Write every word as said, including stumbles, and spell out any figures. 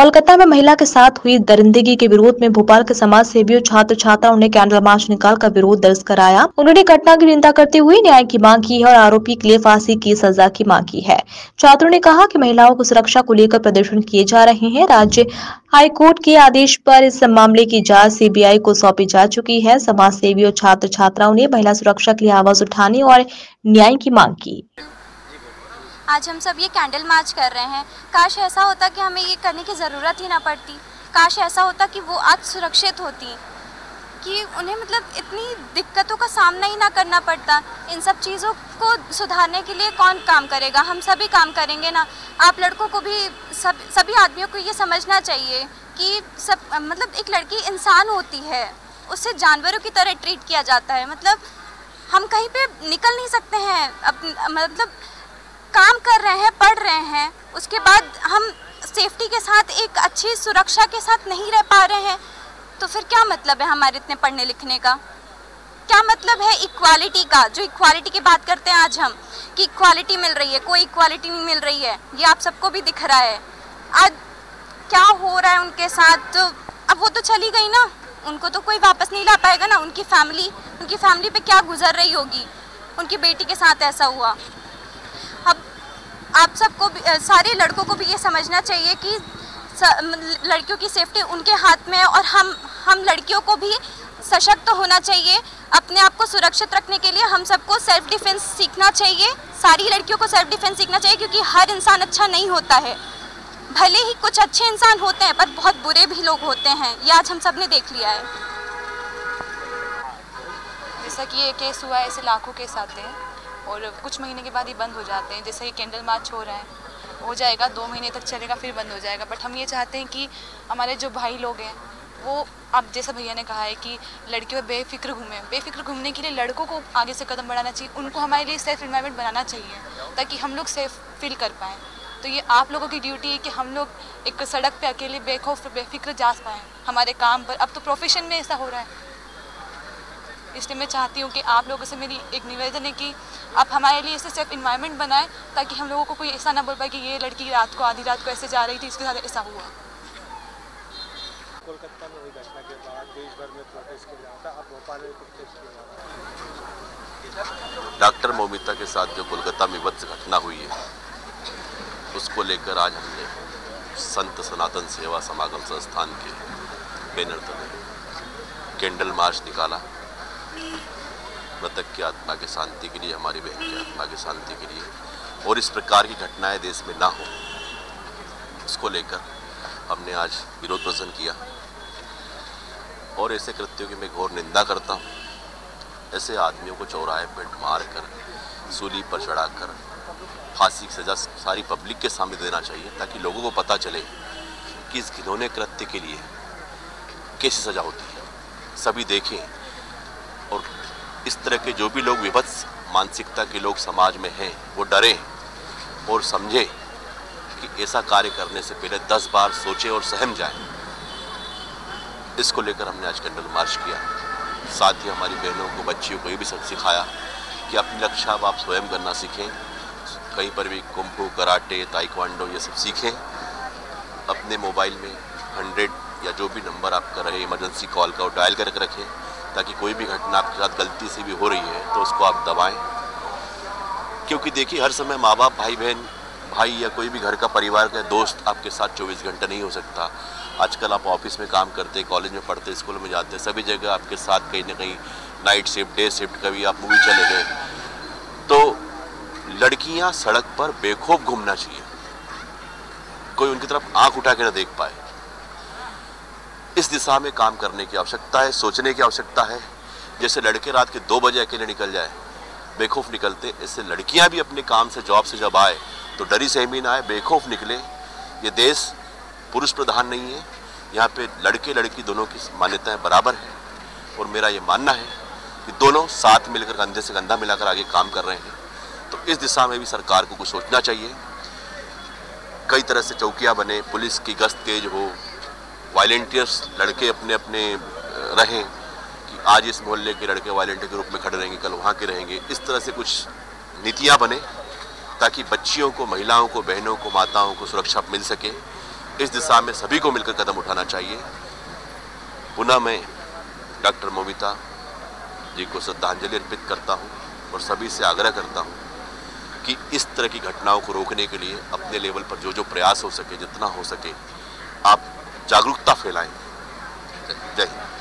कोलकाता में महिला के साथ हुई दरिंदगी के विरोध में भोपाल के समाज सेवियों छात्र छात्राओं ने कैंडल मार्च निकालकर विरोध दर्ज कराया। उन्होंने घटना की निंदा करते हुए न्याय की मांग की है और आरोपी के लिए फांसी की सजा की मांग की है। छात्रों ने कहा कि महिलाओं को सुरक्षा को लेकर प्रदर्शन किए जा रहे हैं। राज्य हाईकोर्ट के आदेश पर इस मामले की जांच सीबीआई को सौंपी जा चुकी है। समाज सेवी और छात्र छात्राओं ने महिला सुरक्षा के लिए आवाज उठाने और न्याय की मांग की। आज हम सब ये कैंडल मार्च कर रहे हैं। काश ऐसा होता कि हमें ये करने की ज़रूरत ही ना पड़ती। काश ऐसा होता कि वो आज सुरक्षित होती, कि उन्हें मतलब इतनी दिक्कतों का सामना ही ना करना पड़ता। इन सब चीज़ों को सुधारने के लिए कौन काम करेगा? हम सभी काम करेंगे ना। आप लड़कों को भी, सब सभी आदमियों को ये समझना चाहिए कि सब मतलब एक लड़की इंसान होती है, उससे जानवरों की तरह ट्रीट किया जाता है। मतलब हम कहीं पे निकल नहीं सकते हैं। अब मतलब काम कर रहे हैं, पढ़ रहे हैं, उसके बाद हम सेफ्टी के साथ, एक अच्छी सुरक्षा के साथ नहीं रह पा रहे हैं, तो फिर क्या मतलब है हमारे इतने पढ़ने लिखने का? क्या मतलब है इक्वालिटी का? जो इक्वालिटी की बात करते हैं आज हम, कि इक्वालिटी मिल रही है, कोई इक्वालिटी नहीं मिल रही है। ये आप सबको भी दिख रहा है आज क्या हो रहा है उनके साथ। तो अब वो तो चली गई ना, उनको तो कोई वापस नहीं ला पाएगा ना। उनकी फैमिली, उनकी फैमिली पे क्या गुजर रही होगी। उनकी बेटी के साथ ऐसा हुआ। अब आप सबको, सारे लड़कों को भी ये समझना चाहिए कि लड़कियों की सेफ्टी उनके हाथ में है। और हम हम लड़कियों को भी सशक्त होना चाहिए। अपने आप को सुरक्षित रखने के लिए हम सबको सेल्फ डिफेंस सीखना चाहिए। सारी लड़कियों को सेल्फ डिफेंस सीखना चाहिए, क्योंकि हर इंसान अच्छा नहीं होता है। भले ही कुछ अच्छे इंसान होते हैं, पर बहुत बुरे भी लोग होते हैं। ये आज हम सब ने देख लिया है। जैसा कि ये केस हुआ है, ऐसे लाखों केस आते हैं और कुछ महीने के बाद ये बंद हो जाते हैं। जैसे ये कैंडल मार्च हो रहा है, हो जाएगा, दो महीने तक चलेगा, फिर बंद हो जाएगा। बट हम ये चाहते हैं कि हमारे जो भाई लोग हैं वो, अब जैसा भैया ने कहा है कि लड़कियों बेफिक्र घूमें, बेफिक्र घूमने के लिए लड़कों को आगे से कदम बढ़ाना चाहिए। उनको हमारे लिए सेफ एनवायरनमेंट बनाना चाहिए, ताकि हम लोग सेफ फील कर पाएँ। तो ये आप लोगों की ड्यूटी है कि हम लोग एक सड़क पे अकेले बेखौफ बेफिक्र जा पाएँ हमारे काम पर। अब तो प्रोफेशन में ऐसा हो रहा है। इसलिए मैं चाहती हूँ कि आप लोगों से मेरी एक निवेदन है कि आप हमारे लिए ऐसे सेफ इन्वायरमेंट बनाएं, ताकि हम लोगों को कोई ऐसा ना बोल पाए कि ये लड़की रात को, आधी रात को ऐसे जा रही थी, इसके साथ ऐसा हुआ। कोलकाता में हुई घटना के बाद देश भर में प्रोटेस्ट किया था। अब भोपाल में प्रोटेस्ट किया था। डॉक्टर मौमिता के साथ जो कोलकाता में विभत्स घटना हुई है, उसको लेकर आज हमने संत सनातन सेवा समागम संस्थान के बैनर तले कैंडल मार्च निकाला। मृतक की आत्मा की शांति के लिए, हमारी बहन की आत्मा की शांति के लिए, और इस प्रकार की घटनाएं देश में ना हो, उसको लेकर हमने आज विरोध प्रदर्शन किया। और ऐसे कृत्यों की मैं घोर निंदा करता हूँ। ऐसे आदमियों को चौराहे पर मार कर, सूली पर चढ़ाकर फांसी की सजा सारी पब्लिक के सामने देना चाहिए, ताकि लोगों को पता चले कि इस घिनौने कृत्य के लिए कैसी सज़ा होती है, सभी देखें। और इस तरह के जो भी लोग विभत्स मानसिकता के लोग समाज में हैं, वो डरें और समझें कि ऐसा कार्य करने से पहले दस बार सोचें और सहम जाएं। इसको लेकर हमने आज कैंडल मार्च किया। साथ ही हमारी बहनों को, बच्चियों को ये भी सब सिखाया कि अपनी रक्षा आप स्वयं करना सीखें। कहीं पर भी कुंभू, कराटे, ताइक्वांडो ये सब सीखें। अपने मोबाइल में हंड्रेड या जो भी नंबर आपका रहे, इमरजेंसी कॉल का, वो डायल करके रखें, ताकि कोई भी घटना आपके साथ गलती से भी हो रही है तो उसको आप दबाएं। क्योंकि देखिए, हर समय माँ बाप, भाई बहन, भाई या कोई भी घर का परिवार का दोस्त आपके साथ चौबीस घंटे नहीं हो सकता। आजकल आप ऑफिस में काम करते, कॉलेज में पढ़ते, स्कूल में जाते, सभी जगह आपके साथ कहीं ना कहीं नाइट शिफ्ट, डे शिफ्ट, कभी आप मूवी चले गए। तो लड़कियां सड़क पर बेखौफ घूमना चाहिए, कोई उनकी तरफ आंख उठा के ना देख पाए। इस दिशा में काम करने की आवश्यकता है, सोचने की आवश्यकता है। जैसे लड़के रात के दो बजे अकेले निकल जाए, बेखौफ निकलते, इससे लड़कियां भी अपने काम से, जॉब से जब आए तो डरी सहमी ना आए, बेखौफ निकले। ये देश पुरुष प्रधान नहीं है, यहाँ पे लड़के लड़की दोनों की मान्यताएं बराबर है। और मेरा ये मानना है कि दोनों साथ मिलकर, कंधे से कंधा मिलाकर आगे काम कर रहे हैं। तो इस दिशा में भी सरकार को कुछ सोचना चाहिए। कई तरह से चौकियां बने, पुलिस की गश्त तेज हो, वायलेंटियर्स लड़के अपने अपने रहें कि आज इस मोहल्ले के लड़के वायलेंटियर के रूप में खड़े रहेंगे, कल वहाँ के रहेंगे। इस तरह से कुछ नीतियां बने, ताकि बच्चियों को, महिलाओं को, बहनों को, माताओं को सुरक्षा मिल सके। इस दिशा में सभी को मिलकर कदम उठाना चाहिए। पुनः मैं डॉक्टर मौमिता जी को श्रद्धांजलि अर्पित करता हूँ और सभी से आग्रह करता हूँ कि इस तरह की घटनाओं को रोकने के लिए अपने लेवल पर जो जो प्रयास हो सके, जितना हो सके, आप जागरूकता फैलाएं। जय हिंद।